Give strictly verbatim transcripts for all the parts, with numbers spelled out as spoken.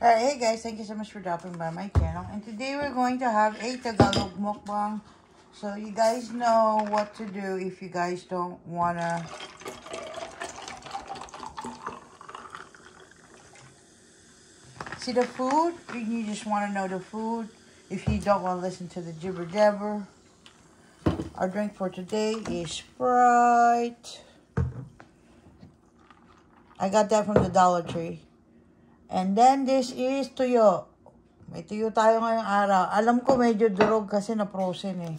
Alright, hey guys, thank you so much for dropping by my channel. And today we're going to have a Tagalog mukbang. So you guys know what to do if you guys don't want to... see the food? You just want to know the food. If you don't want to listen to the jibber jabber. Our drink for today is Sprite. I got that from the Dollar Tree. And then, this is tuyo. May tuyo tayo ngayong araw. Alam ko, medyo durog kasi na-frozen eh.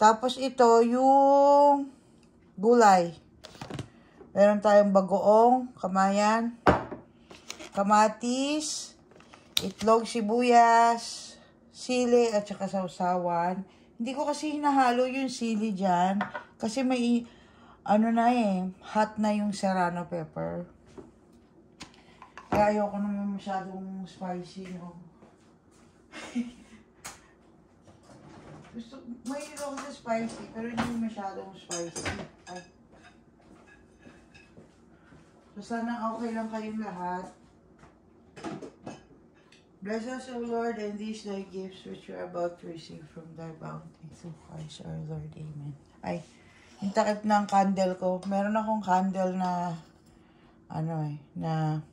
Tapos, ito yung gulay. Meron tayong bagoong, kamayan, kamatis, itlog, sibuyas, sili, at saka sausawan. Hindi ko kasi hinahalo yung sili dyan. Kasi may, ano na eh, hot na yung serrano pepper. Kaya ayoko naman masyadong spicy, no? Gusto, may ako sa spicy, pero hindi masyadong spicy. Ay. So, sana okay lang kayong lahat. Bless us, O Lord, and these thy gifts which we are about to receive from thy bounty. Through Christ our Lord. Amen. Ay, yung takip ng candle ko. Meron akong candle na, ano eh, na...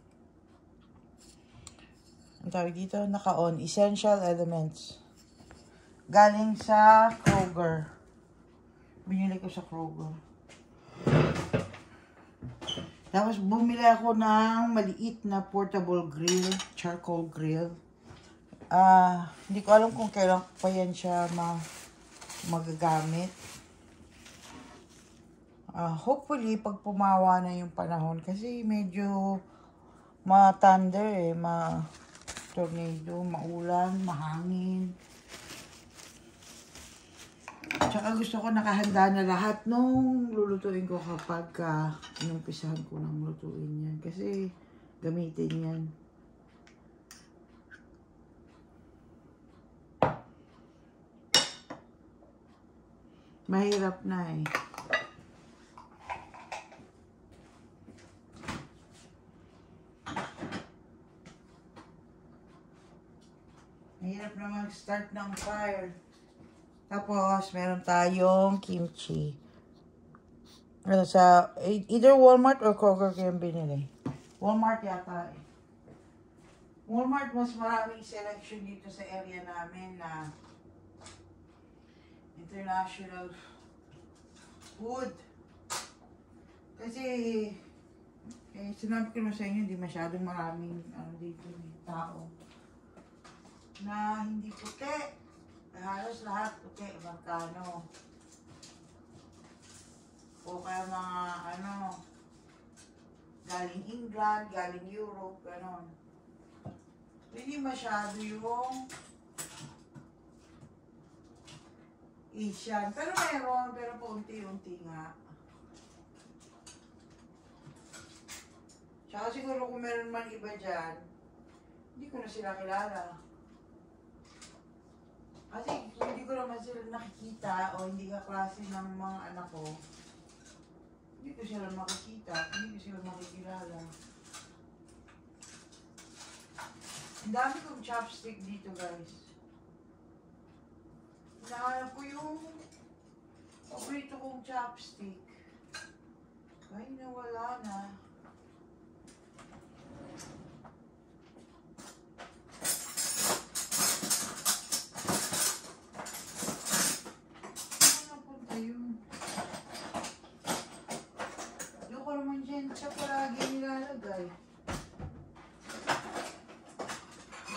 ang tawag dito, naka-on. Essential Elements. Galing sa Kroger. Binili ko sa Kroger. Tapos bumili ako ng maliit na portable grill. Charcoal grill. Ah, uh, hindi ko alam kung kailan pa yan siya ma magagamit. Uh, hopefully, pag pumawa na yung panahon. Kasi medyo ma-thunder eh. Ma... tornado, maulan, mahangin. Tsaka gusto ko nakahanda na lahat nung lulutuin ko kapag uh, inumpisahan ko nang lutuin yan. Kasi gamitin yan. Mahirap na eh. Mahirap na mag-start ng fire. Tapos, meron tayong kimchi. Ano sa, either Walmart or Kroger kayo binili. Walmart yata eh. Walmart, mas maraming selection dito sa area namin na international food. Kasi, eh, sinabi ko na sa inyo, hindi masyadong maraming ano dito, tao. Na hindi puti. Halos lahat puti. Magkano. O kaya mga ano, galing England, galing Europe, ganon. Hindi masyado yung Asian. Pero meron, pero paunti-unti nga. Tsaka siguro kung meron man iba dyan, hindi ko na sila kilala. Kasi hindi ko naman sila nakikita o hindi kaklase ng mga anak ko, hindi ko sila makikita, hindi ko sila makikilala. Ang dami kong chopstick dito guys. Hinahanap ko yung paborito kong chopstick. Ay, nawala na.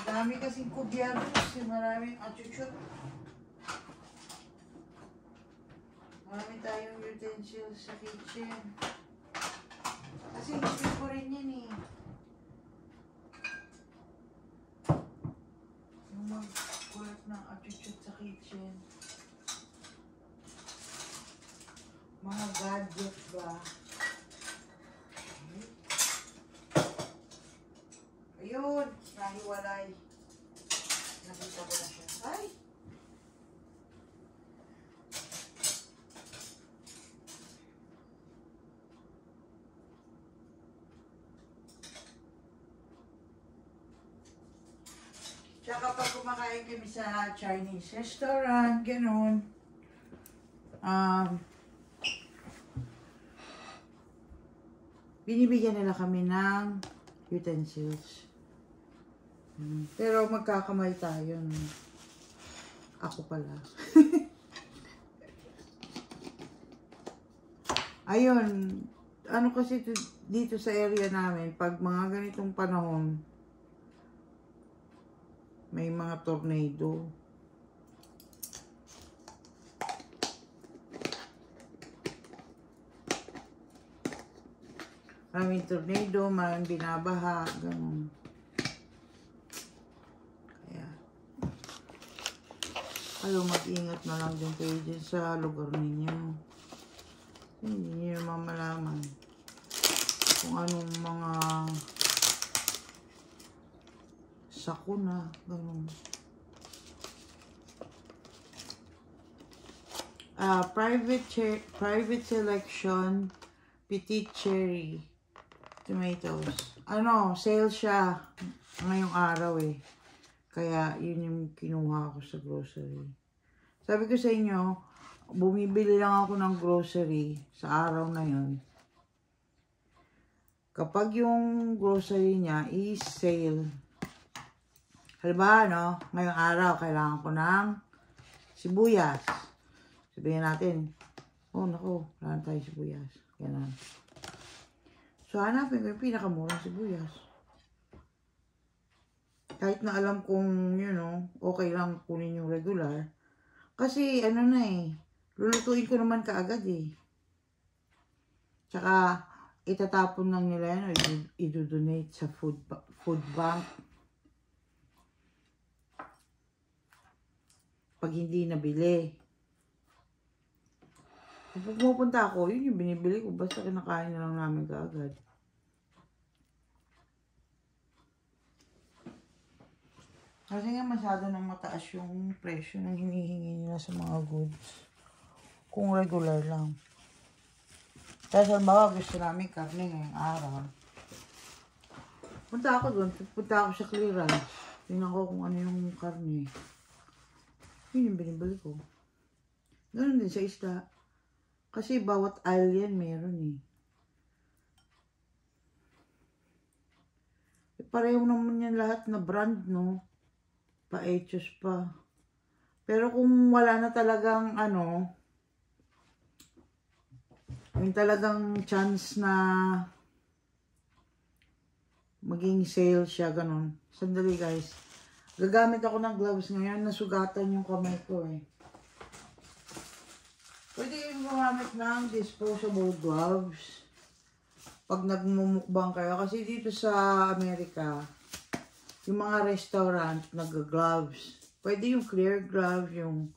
Marami kasing kubyado kasi maraming achuchut. Marami tayong utensils sa kitchen. Kasi hindi ko rin yan eh. Yung magkulat ng achuchut sa kitchen. Mga gadget ba? Ayun! Nahiwalay. Nakita ko na siya. Ay! Tsaka pag kumakain kami sa Chinese restaurant, gano'n. Um, binibigyan nila kami ng utensils. Hmm. Pero magkakamay tayo. Ako pala. Ayun, ano kasi to, dito sa area namin, pag mga ganitong panahon, may mga tornado. Maraming tornado, maraming binabaha, ganun. Kaya, kayo mag-ingat na lang dyan kayo dyan sa lugar ninyo. Hindi nyo naman malaman kung anong mga sakuna, ganun. Ah, private private selection petite cherry tomatoes. Ano, sale siya ngayong araw eh. Kaya yun yung kinuha ko sa grocery. Sabi ko sa inyo, bumibili lang ako ng grocery sa araw na yun kapag yung grocery niya is sale. Halimbawa, no, ngayong araw kailangan ko ng sibuyas. Sabihin natin, oh nako, wala tayo sibuyas. Ganun. So hanapin ko yung pinakamurang sibuyas. Kahit na alam kong you know, okay lang kunin yung regular. Kasi ano na eh, lulutuin ko naman kaagad eh. Tsaka, itatapon lang nila yan o idodonate sa food, food bank. Pag hindi nabili. Pag pumunta ako, yun yung binibili ko. Basta kinakain na lang namin kaagad. Kasi nga masyado nang mataas yung presyo ng hinihingi nila sa mga goods. Kung regular lang. Kasi halimbawa gusto namin karne ngayong araw. Punta ako doon. Punta ako sa clearance. Tingnan ko kung ano yung karne. Yun yung binibili ko. Ganun din sa isda. Kasi bawat aisle yan meron eh. E pareho naman yan lahat na brand, no? Pa-etchos pa. Pero kung wala na talagang ano, yung talagang chance na maging sale siya, ganun. Sandali guys. Gagamit ako ng gloves ngayon. Nasugatan yung kamay ko eh. Pwede yung gumamit ng disposable gloves pag nagmumukbang kayo. Kasi dito sa Amerika, yung mga restaurant, nag-gloves. Pwede yung clear gloves, yung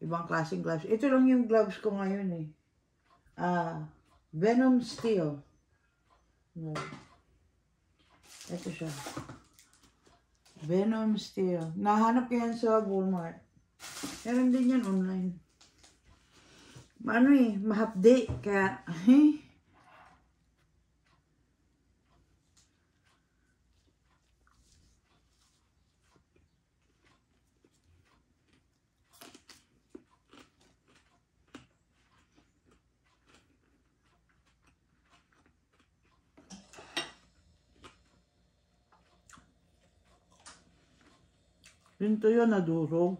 ibang klaseng gloves. Ito lang yung gloves ko ngayon eh. Ah, Venom Steel. No. Ito siya. Venom Steel. Nahanap ko yan sa Walmart. Meron din yan online. Ano eh, mahapdi. Kaya, eh. Pinto yun, nadurog.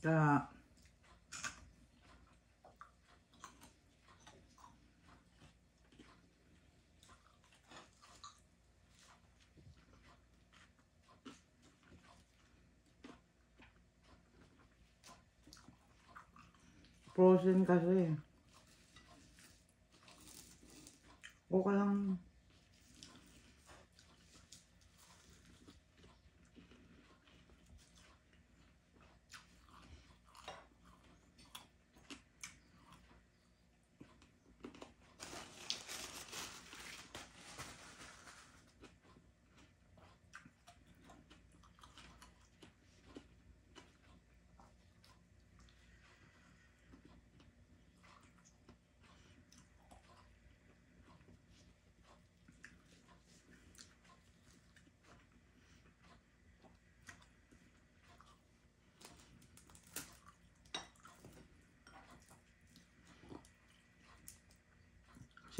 Kaya, frozen kasi. Okay lang.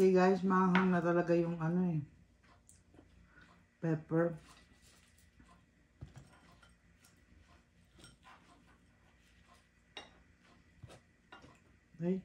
See guys, maanghang na talaga yung ano eh. Pepper. Okay.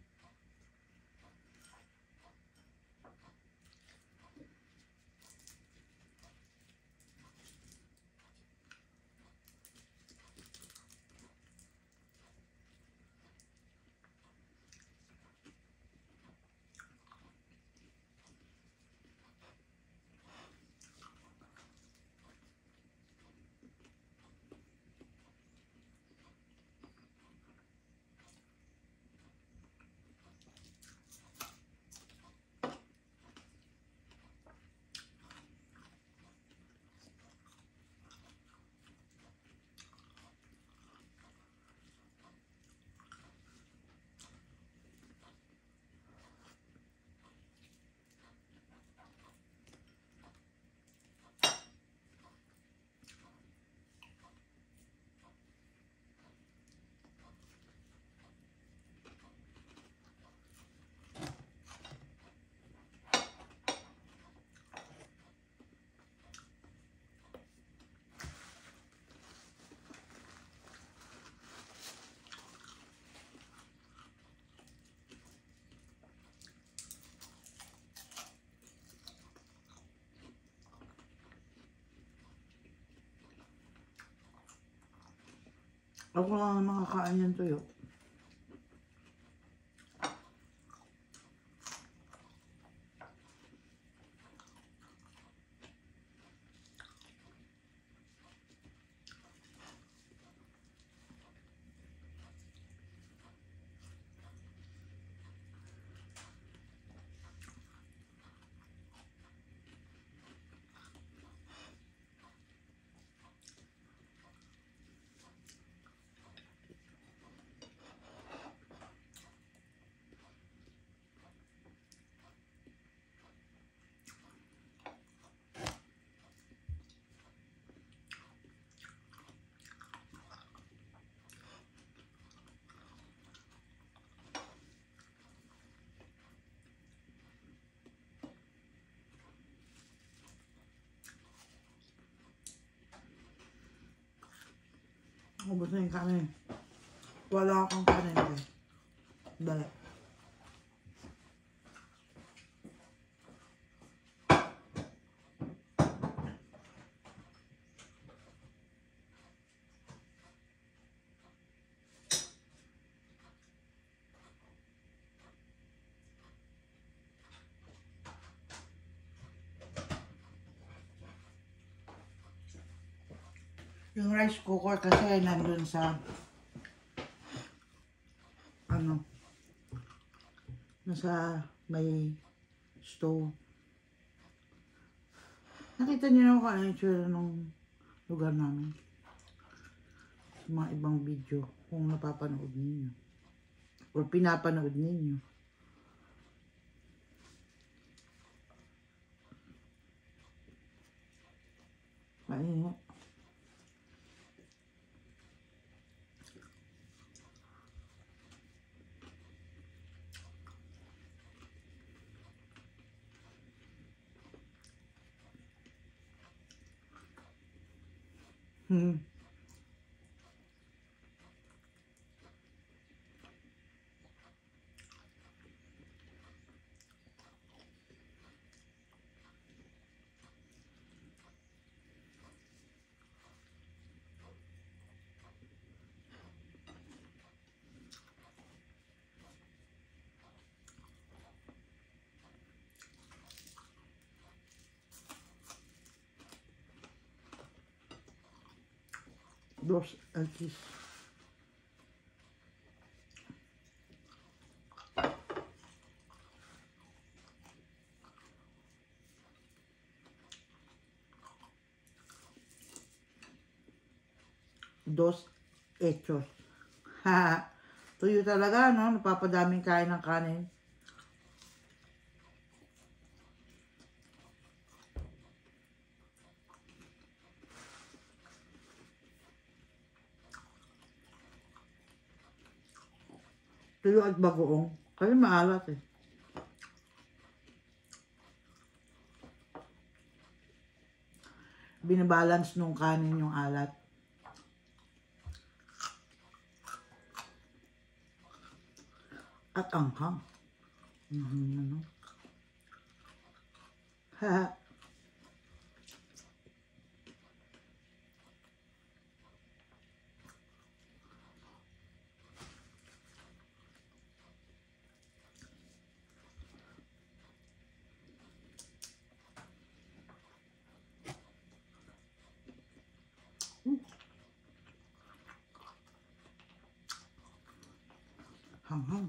Ako lang ang makakain yung tuyo. Ubus na yung kanin. Wala akong kanin eh. Dali. Yung rice cooker kasi nandun sa ano nasa may stove. Nakita niyo na kung ano yung tsura ng lugar namin sa mga ibang video kung napapanood ninyo o pinapanood ninyo. Ayun. Hmm. Dos aqui. Dos hechos. Tuyo talaga, no? Napapadaming kain ng kanin. Tuyo at bagoong. Kasi maalat eh. binabalance nung kanin yung alat. At anghang. Mm-hmm. Ha. Hanghang.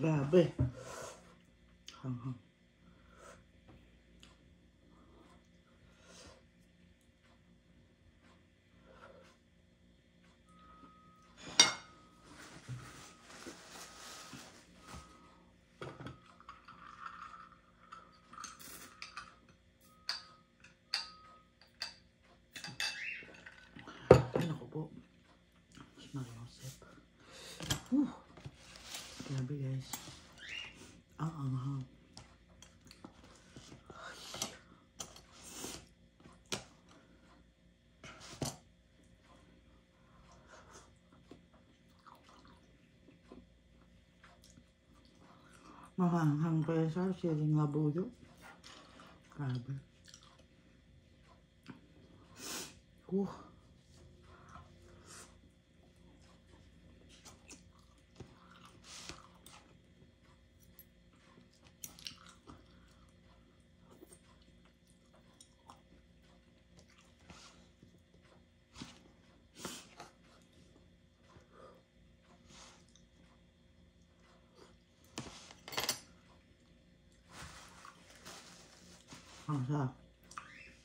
Grabe. Hanghang. Ay, naku po. Mas malusip. Whew. Grabe guys. Ang anghang. Mahanghang pa yun sa siling labuyo. Grabe. Uh. Sa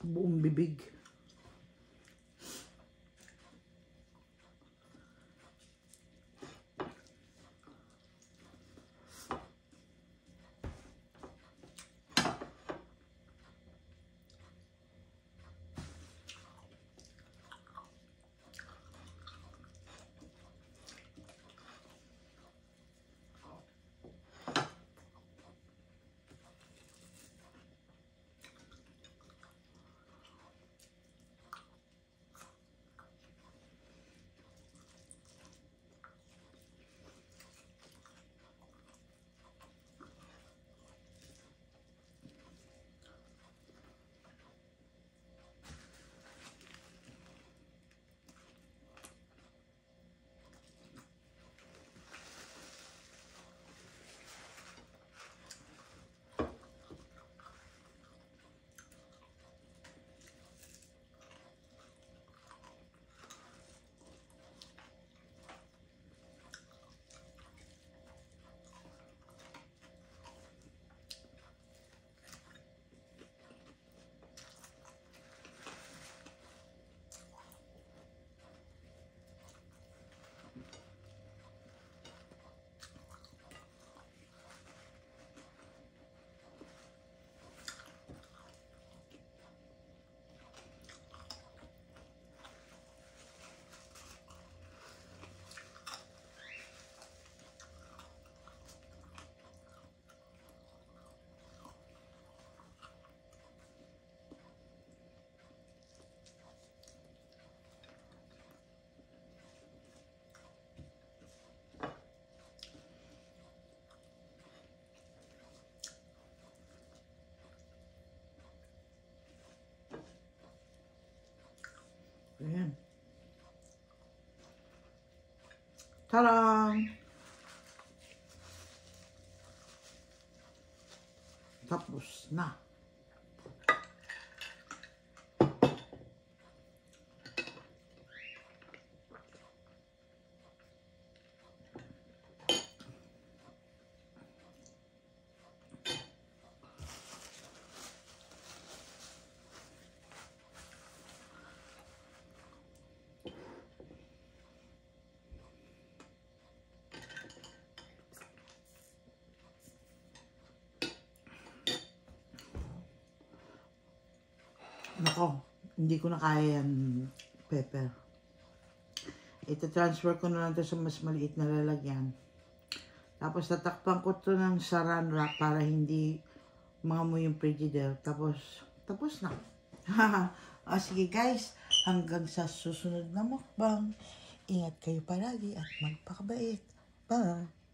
buong bibig. Ayan. Tarang! Tapos na. Nako, hindi ko na kaya yan, pepper. Ito, transfer ko na lang ito sa mas maliit na lalagyan. Tapos tatakpan ko ito ng saran wrap para hindi maamoy yung frigidaire. Tapos, tapos na. O sige guys, hanggang sa susunod na mukbang. Ingat kayo palagi at magpakabait. Bye!